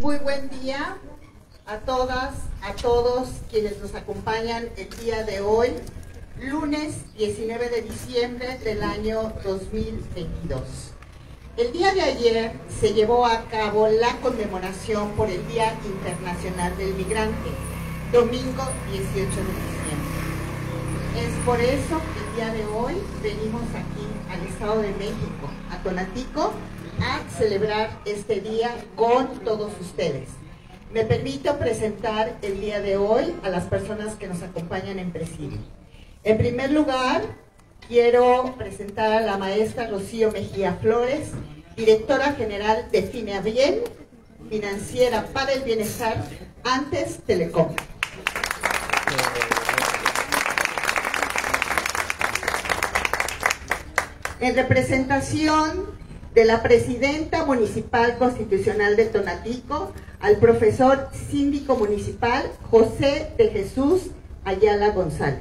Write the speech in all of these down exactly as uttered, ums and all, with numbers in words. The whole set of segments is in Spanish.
Muy buen día a todas, a todos quienes nos acompañan el día de hoy, lunes diecinueve de diciembre del año dos mil veintidós. El día de ayer se llevó a cabo la conmemoración por el Día Internacional del Migrante, domingo dieciocho de diciembre. Es por eso que el día de hoy venimos aquí al Estado de México, a Tonatico, a celebrar este día con todos ustedes. Me permito presentar el día de hoy a las personas que nos acompañan en presidio. En primer lugar, quiero presentar a la maestra Rocío Mejía Flores, directora general de Finabien, Financiera para el Bienestar, antes Telecom. En representación de la presidenta municipal constitucional de Tonatico, al profesor síndico municipal José de Jesús Ayala González.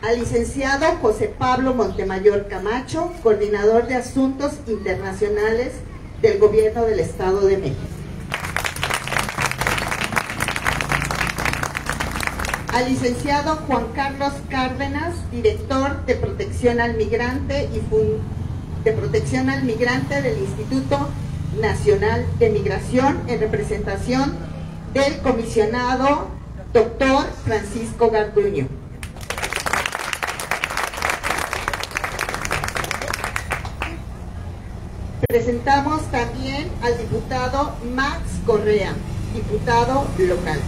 Al licenciado José Pablo Montemayor Camacho, coordinador de Asuntos Internacionales del Gobierno del Estado de México. Al licenciado Juan Carlos Cárdenas, director de Protección al Migrante y Fun de Protección al Migrante del Instituto Nacional de Migración, en representación del comisionado doctor Francisco Garduño. Presentamos también al diputado Max Correa, diputado local.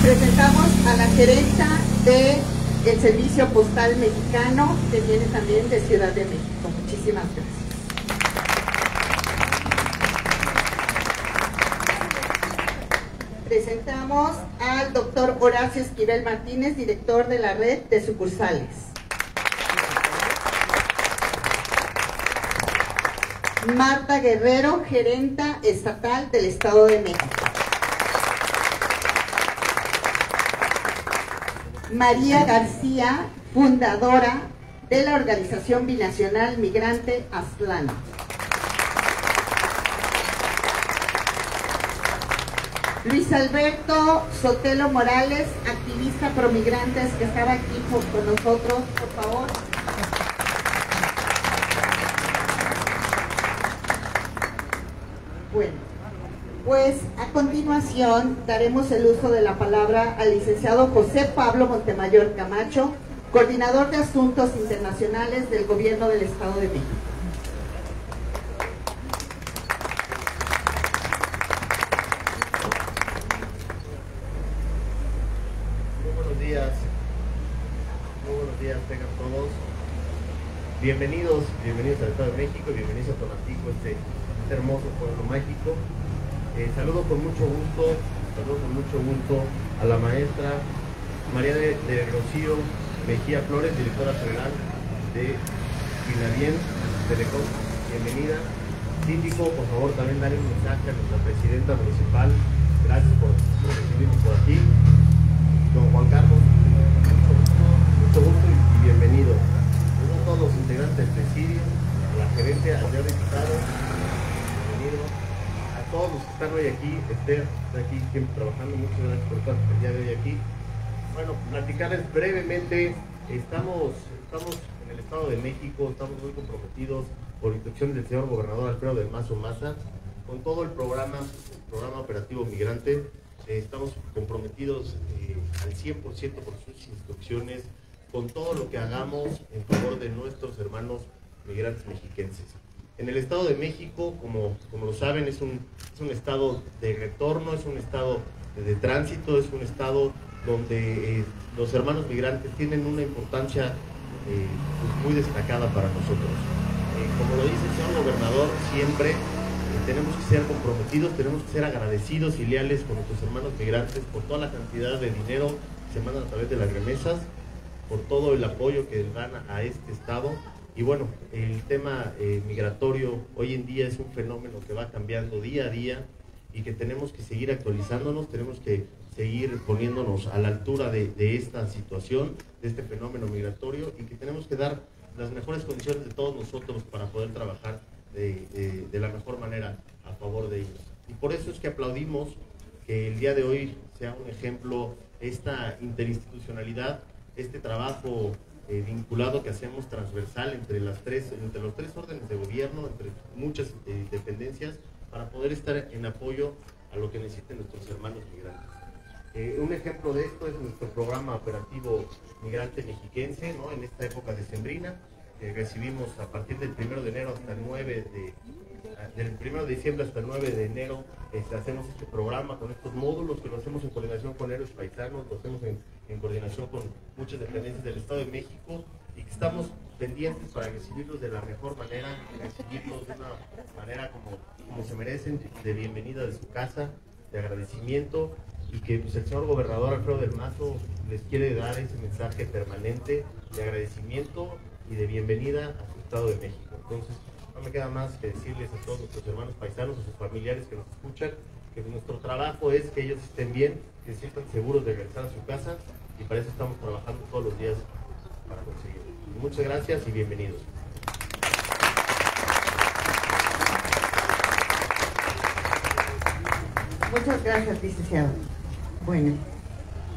Presentamos a la gerenta del Servicio Postal Mexicano, que viene también de Ciudad de México. Muchísimas gracias. Presentamos al doctor Horacio Esquivel Martínez, director de la red de sucursales. Marta Guerrero, gerenta estatal del Estado de México. María García, fundadora de la Organización Binacional Migrante Aztlán. Luis Alberto Sotelo Morales, activista pro migrantes, que estaba aquí por, con nosotros, por favor. Bueno. Pues a continuación daremos el uso de la palabra al licenciado José Pablo Montemayor Camacho, coordinador de Asuntos Internacionales del Gobierno del Estado de México. Muy buenos días, muy buenos días tengan todos. Bienvenidos, bienvenidos al Estado de México, bienvenidos a Tonatico, este, este hermoso pueblo mágico. Eh, saludo con mucho gusto, saludo con mucho gusto a la maestra María de, de Rocío Mejía Flores, directora general de Finabien, Telecom, bienvenida. Síndico, por favor, también dale un mensaje a nuestra presidenta municipal, gracias por, por recibirnos por aquí. Don Juan Carlos, mucho gusto, mucho gusto y, y bienvenido. Saludo a todos los integrantes del presidio, a la gerente, al señor diputado, bienvenido. Todos los que están hoy aquí, Esther está aquí siempre trabajando, muchas gracias por estar el día de hoy aquí. Bueno, platicarles brevemente, estamos, estamos en el Estado de México, estamos muy comprometidos por instrucciones del señor gobernador Alfredo Del Mazo Maza, con todo el programa, el programa operativo migrante, eh, estamos comprometidos eh, al cien por ciento por sus instrucciones, con todo lo que hagamos en favor de nuestros hermanos migrantes mexiquenses. En el Estado de México, como, como lo saben, es un, es un estado de retorno, es un estado de, de tránsito, es un estado donde eh, los hermanos migrantes tienen una importancia eh, pues muy destacada para nosotros. Eh, como lo dice el señor gobernador, siempre eh, tenemos que ser comprometidos, tenemos que ser agradecidos y leales con nuestros hermanos migrantes por toda la cantidad de dinero que se mandan a través de las remesas, por todo el apoyo que dan a este estado. Y bueno, el tema eh, migratorio hoy en día es un fenómeno que va cambiando día a día y que tenemos que seguir actualizándonos, tenemos que seguir poniéndonos a la altura de, de esta situación, de este fenómeno migratorio, y que tenemos que dar las mejores condiciones de todos nosotros para poder trabajar de, de, de la mejor manera a favor de ellos. Y por eso es que aplaudimos que el día de hoy sea un ejemplo esta interinstitucionalidad, este trabajo eh, vinculado que hacemos transversal entre, las tres, entre los tres órdenes de gobierno, entre muchas eh, dependencias, para poder estar en apoyo a lo que necesiten nuestros hermanos migrantes. Eh, un ejemplo de esto es nuestro programa operativo migrante mexiquense, ¿no? En esta época decembrina, que eh, recibimos a partir del primero de enero hasta el nueve de, del primero de diciembre hasta el nueve de enero, eh, hacemos este programa con estos módulos que lo hacemos en coordinación con Héroes Paisanos, lo hacemos en, en coordinación con muchas dependencias del Estado de México, y que estamos pendientes para recibirlos de la mejor manera, recibirlos de una manera como, como se merecen, de bienvenida de su casa, de agradecimiento, y que pues, el señor gobernador Alfredo Del Mazo les quiere dar ese mensaje permanente de agradecimiento y de bienvenida a su Estado de México. Entonces, no me queda más que decirles a todos nuestros hermanos paisanos, a sus familiares que nos escuchan, que nuestro trabajo es que ellos estén bien, que se sientan seguros de regresar a su casa, y para eso estamos trabajando todos los días para conseguirlo. Muchas gracias y bienvenidos. Muchas gracias, licenciado. Bueno,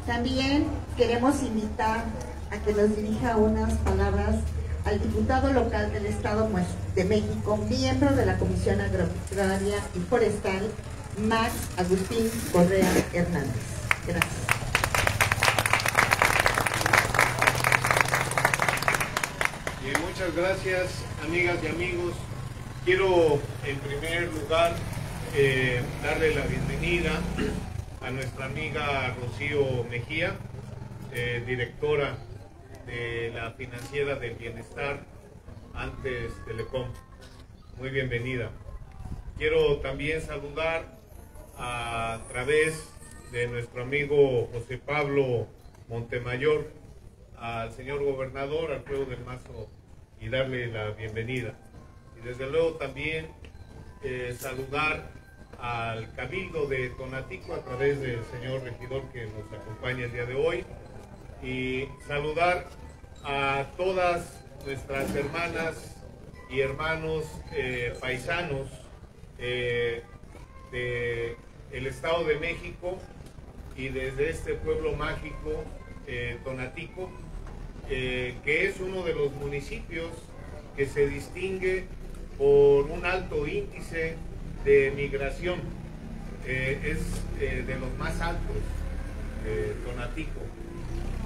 también queremos invitar a que nos dirija unas palabras al diputado local del Estado de México, miembro de la Comisión Agraria y Forestal, Max Agustín Correa Hernández. Gracias. Bien, muchas gracias, amigas y amigos. Quiero, en primer lugar, Eh, darle la bienvenida a nuestra amiga Rocío Mejía, eh, directora de la Financiera del Bienestar, antes Telecom. Muy bienvenida. Quiero también saludar a través de nuestro amigo José Pablo Montemayor al señor gobernador Alfredo Del Mazo y darle la bienvenida. Y desde luego también eh, saludar al Cabildo de Tonatico a través del señor regidor que nos acompaña el día de hoy, y saludar a todas nuestras hermanas y hermanos eh, paisanos eh, del Estado de México y desde este pueblo mágico eh, Tonatico, eh, que es uno de los municipios que se distingue por un alto índice de migración, eh, es eh, de los más altos, eh, Tonatico.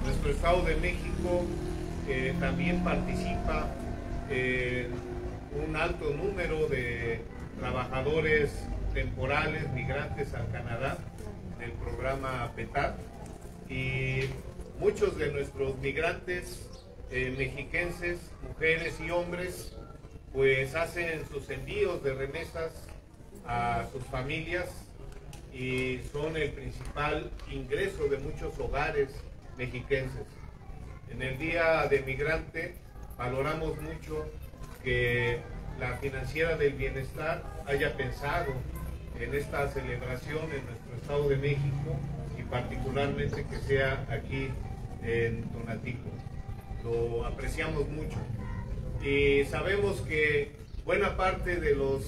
Nuestro Estado de México eh, también participa eh, un alto número de trabajadores temporales migrantes al Canadá del programa PETAP, y muchos de nuestros migrantes eh, mexiquenses, mujeres y hombres, pues hacen sus envíos de remesas a sus familias y son el principal ingreso de muchos hogares mexiquenses. En el Día del Migrante valoramos mucho que la Financiera del Bienestar haya pensado en esta celebración en nuestro Estado de México, y particularmente que sea aquí en Tonatico. Lo apreciamos mucho y sabemos que buena parte de los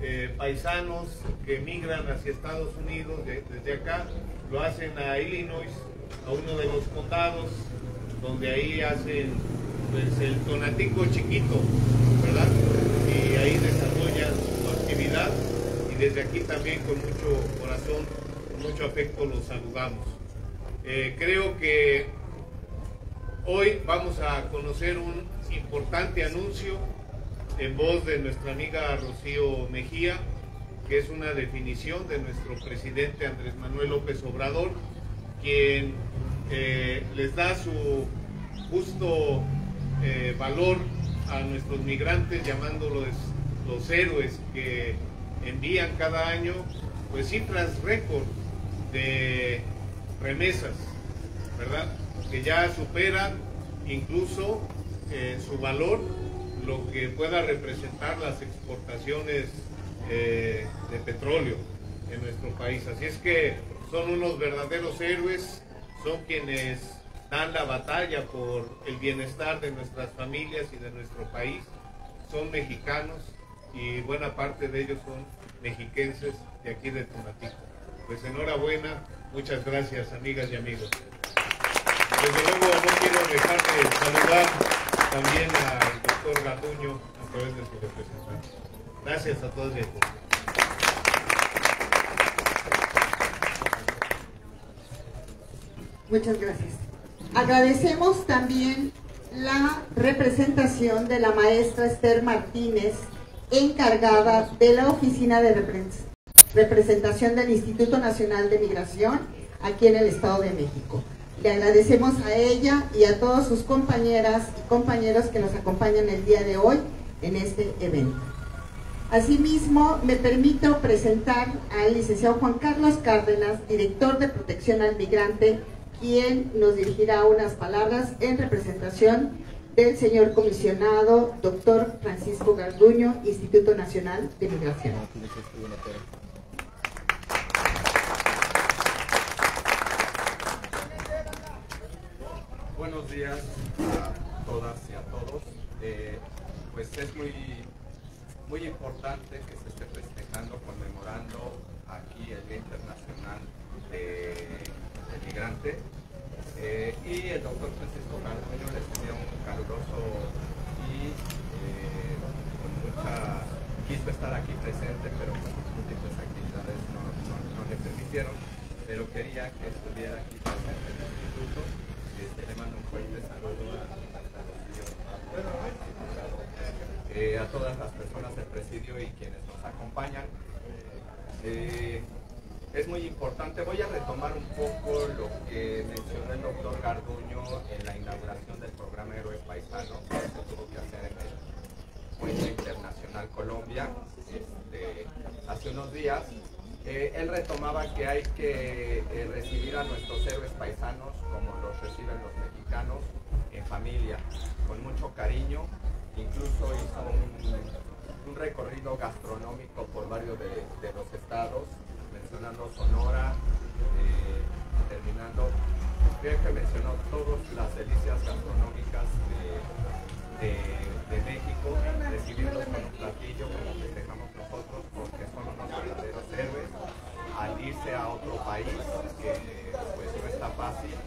Eh, paisanos que migran hacia Estados Unidos de, desde acá, lo hacen a Illinois, a uno de los condados, donde ahí hacen pues, el Tonatico chiquito, ¿verdad? Y ahí desarrollan su actividad, y desde aquí también con mucho corazón, con mucho afecto los saludamos. Eh, creo que hoy vamos a conocer un importante anuncio en voz de nuestra amiga Rocío Mejía, que es una definición de nuestro presidente Andrés Manuel López Obrador, quien eh, les da su justo eh, valor a nuestros migrantes, llamándolos los héroes que envían cada año, pues cifras récord de remesas, ¿verdad? Que ya supera incluso eh, su valor, lo que pueda representar las exportaciones eh, de petróleo en nuestro país. Así es que son unos verdaderos héroes, son quienes dan la batalla por el bienestar de nuestras familias y de nuestro país. Son mexicanos y buena parte de ellos son mexiquenses de aquí de Tonatico. Pues enhorabuena, muchas gracias amigas y amigos. Desde luego no quiero dejar de saludar también al doctor Garduño a través de su representante. Gracias a todos y a todos. Muchas gracias. Agradecemos también la representación de la maestra Esther Martínez, encargada de la Oficina de Representación del Instituto Nacional de Migración, aquí en el Estado de México. Le agradecemos a ella y a todas sus compañeras y compañeros que nos acompañan el día de hoy en este evento. Asimismo, me permito presentar al licenciado Juan Carlos Cárdenas, director de Protección al Migrante, quien nos dirigirá unas palabras en representación del señor comisionado doctor Francisco Garduño, Instituto Nacional de Migración. Buenos días a todas y a todos. Eh, pues es muy, muy importante que se esté festejando, conmemorando aquí el Día Internacional de el migrante, eh, y el doctor Francisco Garduño les envía un caluroso y eh, con mucha, quiso estar aquí presente, pero con múltiples actividades no, no, no le permitieron, pero quería que estuviera aquí presente en el instituto. Este, le mando un fuerte saludo a, a, los eh, a todas las personas del presidio y quienes nos acompañan. Eh, Es muy importante. Voy a retomar un poco lo que mencionó el doctor Garduño en la inauguración del programa Héroes Paisanos, que se tuvo que hacer en el Puente Internacional Colombia este, hace unos días. Eh, él retomaba que hay que eh, recibir a nuestros héroes paisanos como los reciben los mexicanos, en familia, con mucho cariño. Incluso hizo un, un recorrido gastronómico por varios de, de los estados, mencionando Sonora, eh, terminando, creo que mencionó todas las delicias gastronómicas de, de, de México, recibiendo con un platillo como festejamos nosotros, porque son los verdaderos héroes, al irse a otro país que pues no está fácil,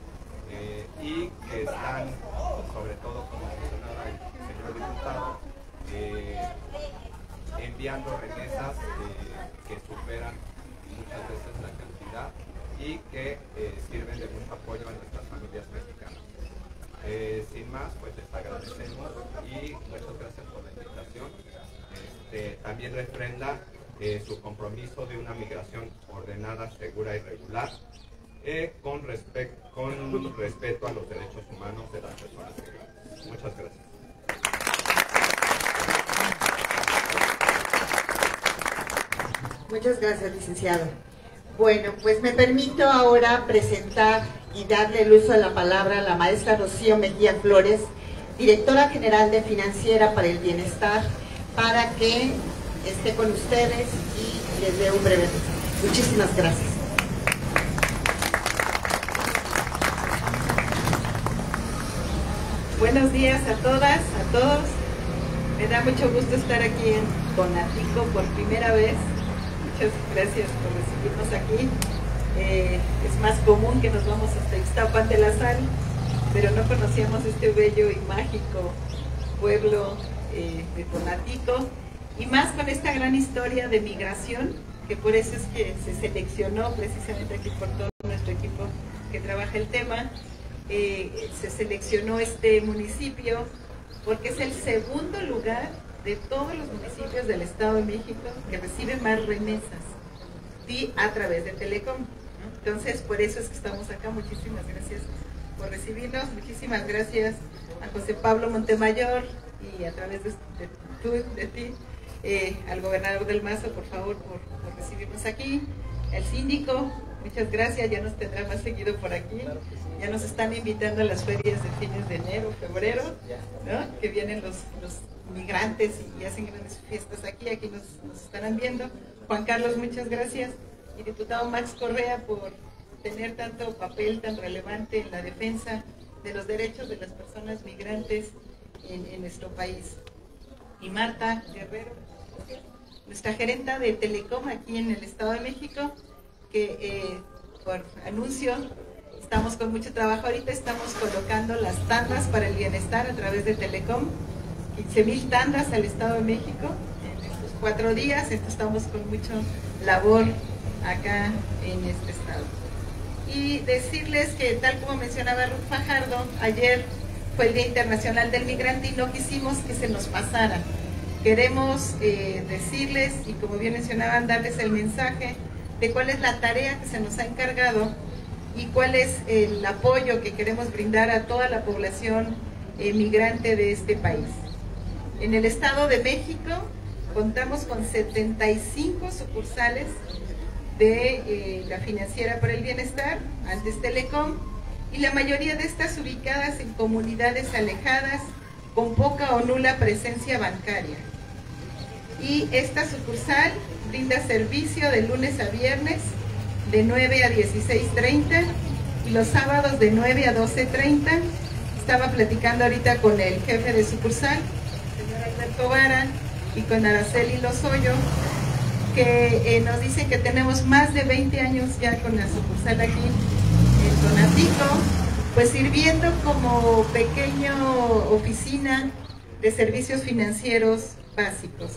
eh, y que están, sobre todo como mencionaba el señor diputado, eh, enviando remesas eh, que superan muchas veces la cantidad y que eh, sirven de mucho apoyo a nuestras familias mexicanas. Eh, sin más, pues les agradecemos y muchas gracias por la invitación. Este, también refrenda eh, su compromiso de una migración ordenada, segura y regular, eh, con, respe con respeto a los derechos humanos de las personas migrantes. Muchas gracias. Muchas gracias, licenciado. Bueno, pues me permito ahora presentar y darle el uso de la palabra a la maestra Rocío Mejía Flores, directora general de Financiera para el Bienestar, para que esté con ustedes y les dé un breve mensaje. Muchísimas gracias. Buenos días a todas, a todos. Me da mucho gusto estar aquí en Tonatico por primera vez. Muchas gracias por recibirnos aquí. Eh, es más común que nos vamos hasta Ixtapan de la Sal, pero no conocíamos este bello y mágico pueblo eh, de Tonatico, y más con esta gran historia de migración, que por eso es que se seleccionó precisamente aquí por todo nuestro equipo que trabaja el tema. Eh, se seleccionó este municipio porque es el segundo lugar de todos los municipios del Estado de México que reciben más remesas, sí, a través de Telecom, ¿no? Entonces, por eso es que estamos acá. Muchísimas gracias por recibirnos. Muchísimas gracias a José Pablo Montemayor y a través de, de, de, de ti, eh, al gobernador Del Mazo, por favor, por, por recibirnos aquí. El síndico, muchas gracias, ya nos tendrá más seguido por aquí. Ya nos están invitando a las ferias de fines de enero, febrero, ¿no? Que vienen los, los migrantes y hacen grandes fiestas aquí, aquí nos, nos estarán viendo. Juan Carlos, muchas gracias. Y diputado Max Correa por tener tanto papel tan relevante en la defensa de los derechos de las personas migrantes en, en nuestro país. Y Marta Guerrero, nuestra gerenta de Telecom aquí en el Estado de México, que eh, por anuncio estamos con mucho trabajo. Ahorita estamos colocando las tandas para el bienestar a través de Telecom, quince mil tandas al Estado de México en estos cuatro días, entonces estamos con mucha labor acá en este estado. Y decirles que, tal como mencionaba Ruth Fajardo, ayer fue el Día Internacional del Migrante y no quisimos que se nos pasara. Queremos eh, decirles, y como bien mencionaban, darles el mensaje de cuál es la tarea que se nos ha encargado y cuál es el apoyo que queremos brindar a toda la población eh, migrante de este país. En el Estado de México contamos con setenta y cinco sucursales de eh, la Financiera para el Bienestar, antes Telecom, y la mayoría de estas ubicadas en comunidades alejadas con poca o nula presencia bancaria. Y esta sucursal brinda servicio de lunes a viernes de nueve a dieciséis treinta y los sábados de nueve a doce treinta. Estaba platicando ahorita con el jefe de sucursal, el señor Alberto Vara, y con Araceli Lozoyo, que eh, nos dice que tenemos más de veinte años ya con la sucursal aquí en Tonatico, pues sirviendo como pequeña oficina de servicios financieros básicos.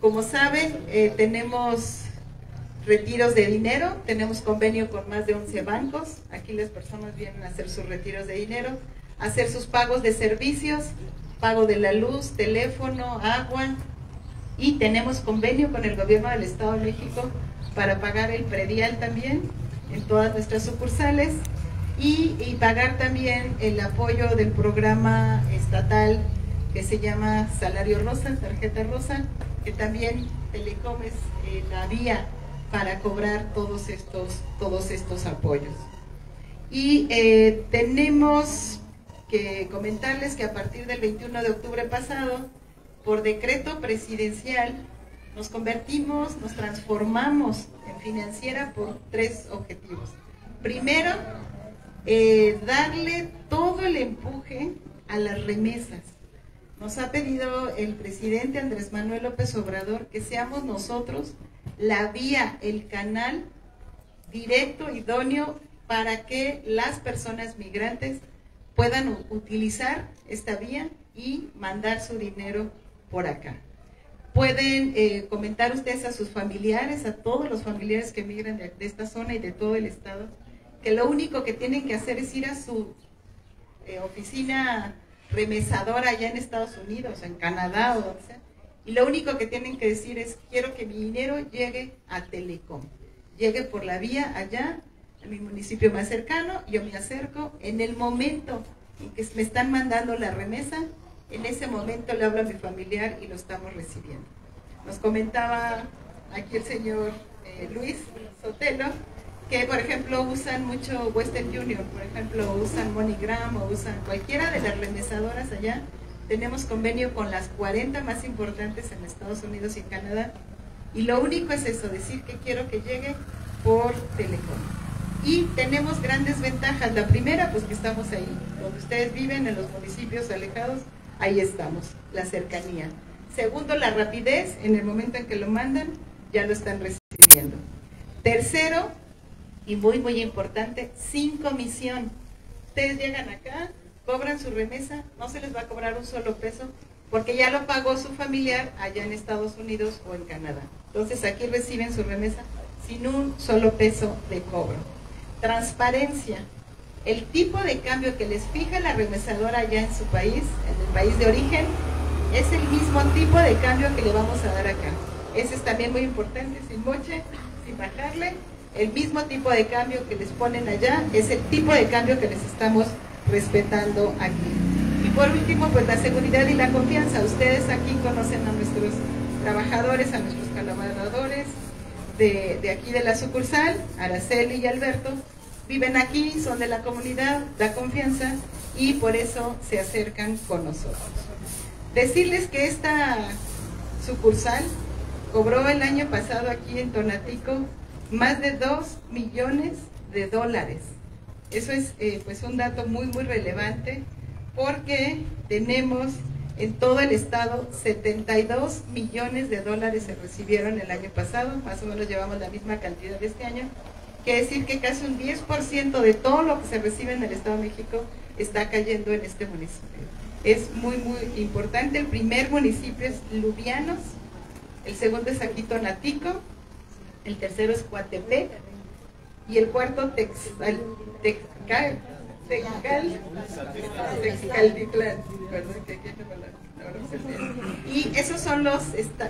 Como saben, eh, tenemos retiros de dinero, tenemos convenio con más de once bancos. Aquí las personas vienen a hacer sus retiros de dinero, a hacer sus pagos de servicios, pago de la luz, teléfono, agua, y tenemos convenio con el gobierno del Estado de México para pagar el predial también en todas nuestras sucursales y, y pagar también el apoyo del programa estatal que se llama Salario Rosa, Tarjeta Rosa, que también Telecom es eh, la vía para cobrar todos estos, todos estos apoyos. Y eh, tenemos que comentarles que a partir del veintiuno de octubre pasado, por decreto presidencial, nos convertimos, nos transformamos en Financiera por tres objetivos. Primero, eh, darle todo el empuje a las remesas. Nos ha pedido el presidente Andrés Manuel López Obrador que seamos nosotros la vía, el canal directo, idóneo, para que las personas migrantes puedan utilizar esta vía y mandar su dinero por acá. Pueden eh, comentar ustedes a sus familiares, a todos los familiares que migran de, de esta zona y de todo el estado, que lo único que tienen que hacer es ir a su eh, oficina remesadora allá en Estados Unidos, en Canadá o donde sea, y lo único que tienen que decir es: quiero que mi dinero llegue a Telecom, llegue por la vía allá, a mi municipio más cercano. Yo me acerco en el momento en que me están mandando la remesa. En ese momento le hablo a mi familiar y lo estamos recibiendo. Nos comentaba aquí el señor eh, Luis Sotelo que, por ejemplo, usan mucho Western Union, por ejemplo, usan MoneyGram o usan cualquiera de las remesadoras allá. Tenemos convenio con las cuarenta más importantes en Estados Unidos y en Canadá. Y lo único es eso, decir que quiero que llegue por Telecom. Y tenemos grandes ventajas. La primera, pues que estamos ahí, donde ustedes viven, en los municipios alejados. Ahí estamos, la cercanía. Segundo, la rapidez, en el momento en que lo mandan, ya lo están recibiendo. Tercero, y muy muy importante, sin comisión. Ustedes llegan acá, cobran su remesa, no se les va a cobrar un solo peso, porque ya lo pagó su familiar allá en Estados Unidos o en Canadá. Entonces aquí reciben su remesa sin un solo peso de cobro. Transparencia. El tipo de cambio que les fija la remesadora allá en su país, en el país de origen, es el mismo tipo de cambio que le vamos a dar acá. Ese es también muy importante, sin moche, sin bajarle. El mismo tipo de cambio que les ponen allá es el tipo de cambio que les estamos respetando aquí. Y por último, pues la seguridad y la confianza. Ustedes aquí conocen a nuestros trabajadores, a nuestros colaboradores de, de aquí de la sucursal, Araceli y Alberto. Viven aquí, son de la comunidad, da confianza y por eso se acercan con nosotros. Decirles que esta sucursal cobró el año pasado aquí en Tonatico más de dos millones de dólares. Eso es eh, pues un dato muy, muy relevante, porque tenemos en todo el estado setenta y dos millones de dólares se recibieron el año pasado, más o menos llevamos la misma cantidad de este año, que decir que casi un diez por ciento de todo lo que se recibe en el Estado de México está cayendo en este municipio. Es muy, muy importante. El primer municipio es Lubianos, el segundo es aquí Tonatico, el tercero es Cuautepec y el cuarto Texcal, Texcal, Texcal, Texcaltitlán. Y esos son los,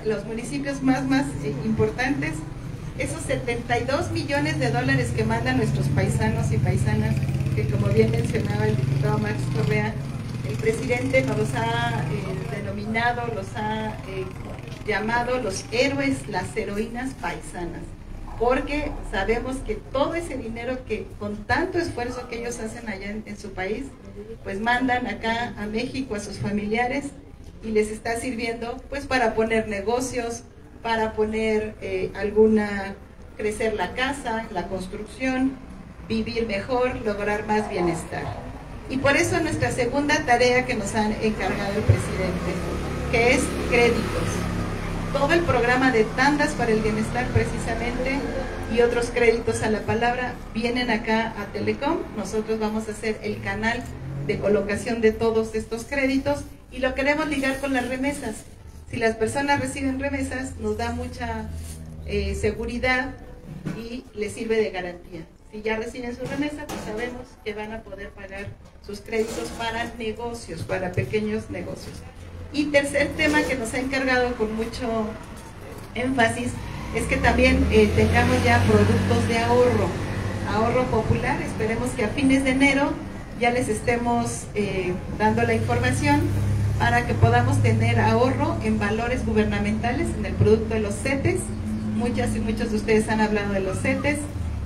los municipios más, más importantes. Esos setenta y dos millones de dólares que mandan nuestros paisanos y paisanas, que como bien mencionaba el diputado Max Correa, el presidente nos ha eh, denominado, los ha eh, llamado los héroes, las heroínas paisanas, porque sabemos que todo ese dinero que con tanto esfuerzo que ellos hacen allá en, en su país, pues mandan acá a México a sus familiares y les está sirviendo pues para poner negocios, para poner eh, alguna, crecer la casa, la construcción, vivir mejor, lograr más bienestar. Y por eso nuestra segunda tarea que nos ha encargado el presidente, que es créditos. Todo el programa de tandas para el bienestar precisamente y otros créditos a la palabra vienen acá a Telecom. Nosotros vamos a hacer el canal de colocación de todos estos créditos y lo queremos ligar con las remesas. Si las personas reciben remesas, nos da mucha eh, seguridad y les sirve de garantía. Si ya reciben su remesa, pues sabemos que van a poder pagar sus créditos para negocios, para pequeños negocios. Y tercer tema que nos ha encargado con mucho énfasis es que también eh, tengamos ya productos de ahorro, ahorro popular. Esperemos que a fines de enero ya les estemos eh, dando la información para que podamos tener ahorro en valores gubernamentales, en el producto de los CETES. Muchas y muchos de ustedes han hablado de los CETES,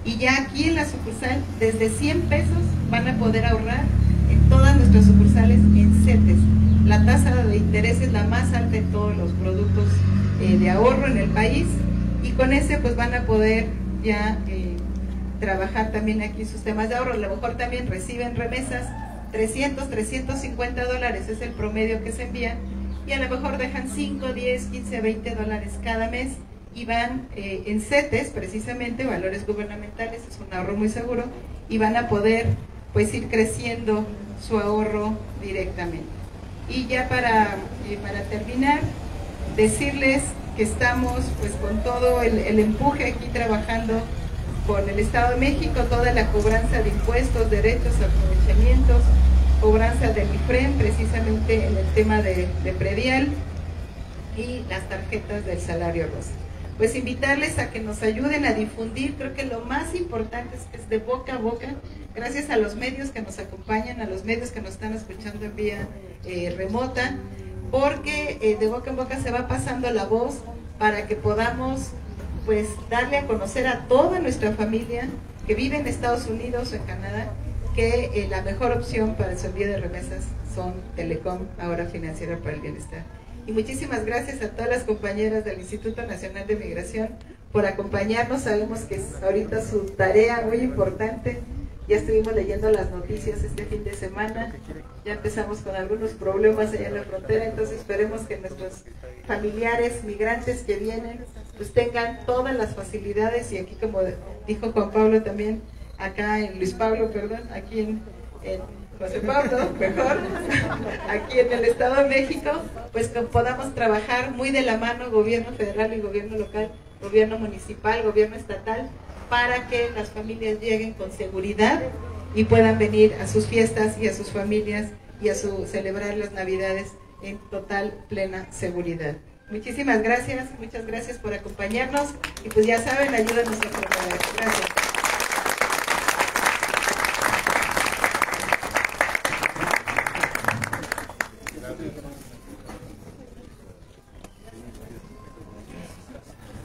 y ya aquí en la sucursal, desde cien pesos van a poder ahorrar en todas nuestras sucursales en CETES. La tasa de interés es la más alta en todos los productos eh, de ahorro en el país, y con ese pues van a poder ya eh, trabajar también aquí sus temas de ahorro. A lo mejor también reciben remesas, trescientos, trescientos cincuenta dólares es el promedio que se envía, y a lo mejor dejan cinco, diez, quince, veinte dólares cada mes y van eh, en CETES, precisamente valores gubernamentales, es un ahorro muy seguro, y van a poder pues ir creciendo su ahorro directamente. Y ya para, eh, para terminar, decirles que estamos pues con todo el, el empuje aquí trabajando con el Estado de México, toda la cobranza de impuestos, derechos, aprovechamientos, cobranza del IFREM, precisamente en el tema de, de predial, y las tarjetas del Salario Rosa. Pues invitarles a que nos ayuden a difundir. Creo que lo más importante es que es de boca a boca, gracias a los medios que nos acompañan, a los medios que nos están escuchando en vía eh, remota, porque eh, de boca en boca se va pasando la voz para que podamos pues darle a conocer a toda nuestra familia que vive en Estados Unidos o en Canadá que eh, la mejor opción para su envío de remesas son Telecom, ahora Financiera para el Bienestar. Y muchísimas gracias a todas las compañeras del Instituto Nacional de Migración por acompañarnos. Sabemos que es ahorita su tarea muy importante. Ya estuvimos leyendo las noticias este fin de semana, ya empezamos con algunos problemas allá en la frontera, entonces esperemos que nuestros familiares migrantes que vienen pues tengan todas las facilidades, y aquí como dijo Juan Pablo también, acá en Luis Pablo, perdón, aquí en, en José Pablo, mejor, aquí en el Estado de México, pues que podamos trabajar muy de la mano, gobierno federal y gobierno local, gobierno municipal, gobierno estatal, para que las familias lleguen con seguridad y puedan venir a sus fiestas y a sus familias y a su celebrar las Navidades en total plena seguridad. Muchísimas gracias, muchas gracias por acompañarnos, y pues ya saben, ayúdanos a promover. Gracias.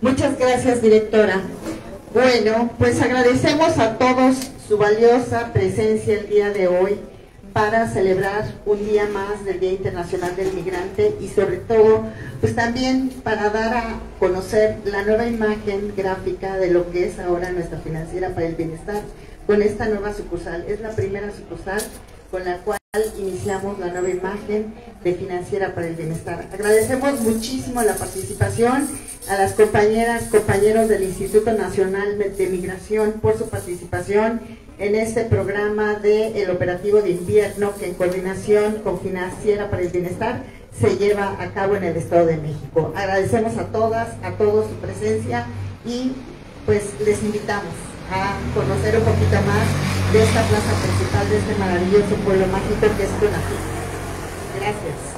Muchas gracias, directora. Bueno, pues agradecemos a todos su valiosa presencia el día de hoy para celebrar un día más del Día Internacional del Migrante, y sobre todo, pues también para dar a conocer la nueva imagen gráfica de lo que es ahora nuestra Financiera para el Bienestar, con esta nueva sucursal. Es la primera sucursal con la cual iniciamos la nueva imagen de Financiera para el Bienestar. Agradecemos muchísimo la participación a las compañeras, compañeros del Instituto Nacional de Migración por su participación en este programa del operativo de invierno que en coordinación con Financiera para el Bienestar se lleva a cabo en el Estado de México. Agradecemos a todas, a todos su presencia y pues les invitamos a conocer un poquito más de esta plaza principal, de este maravilloso pueblo mágico que es Tonatico. Gracias.